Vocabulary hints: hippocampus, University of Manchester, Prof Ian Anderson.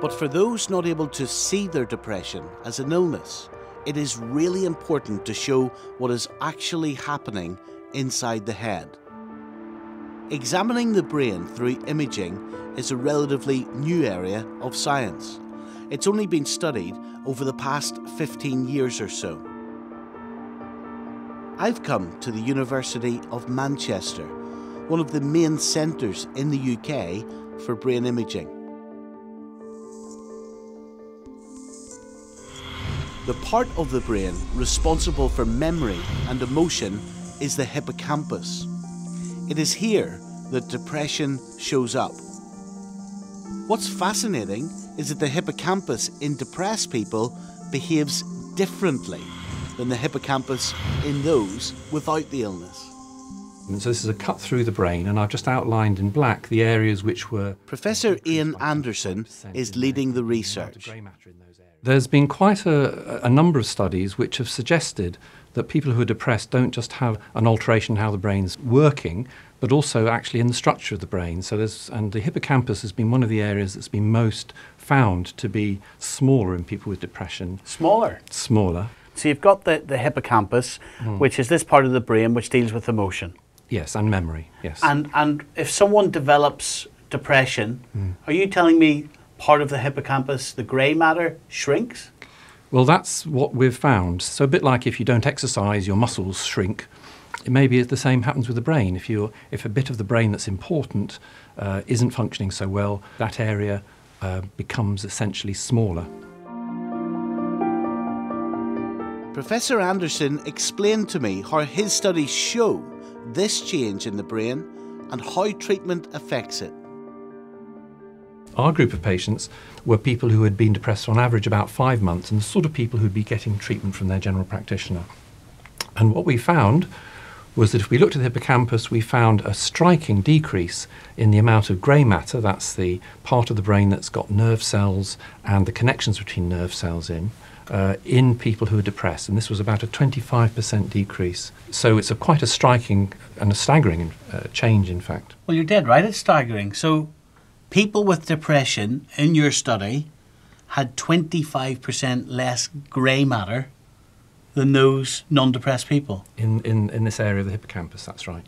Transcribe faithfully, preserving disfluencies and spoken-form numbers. But for those not able to see their depression as an illness, it is really important to show what is actually happening inside the head. Examining the brain through imaging is a relatively new area of science. It's only been studied over the past fifteen years or so. I've come to the University of Manchester, one of the main centres in the U K for brain imaging. The part of the brain responsible for memory and emotion is the hippocampus. It is here that depression shows up. What's fascinating is that the hippocampus in depressed people behaves differently than the hippocampus in those without the illness. And so this is a cut through the brain, and I've just outlined in black the areas which were... Professor Ian Anderson is leading the research. There's been quite a, a number of studies which have suggested that people who are depressed don't just have an alteration in how the brain's working, but also actually in the structure of the brain. So there's, and the hippocampus has been one of the areas that's been most found to be smaller in people with depression. Smaller? Smaller. So you've got the, the hippocampus, mm. which is this part of the brain which deals with emotion. Yes, and memory, yes. And, and if someone develops depression, mm. are you telling me part of the hippocampus, the grey matter, shrinks? Well, that's what we've found. So a bit like if you don't exercise, your muscles shrink. It may be the same happens with the brain. If, you're, if a bit of the brain that's important uh, isn't functioning so well, that area uh, becomes essentially smaller. Professor Anderson explained to me how his studies show this change in the brain and how treatment affects it. Our group of patients were people who had been depressed on average about five months and the sort of people who'd be getting treatment from their general practitioner. And what we found was that if we looked at the hippocampus, we found a striking decrease in the amount of grey matter, that's the part of the brain that's got nerve cells and the connections between nerve cells in, Uh, in people who are depressed, and this was about a twenty-five percent decrease. So it's a quite a striking and a staggering uh, change, in fact. Well, you're dead right, it's staggering. So people with depression in your study had twenty-five percent less grey matter than those non-depressed people. In, in, in this area of the hippocampus, that's right.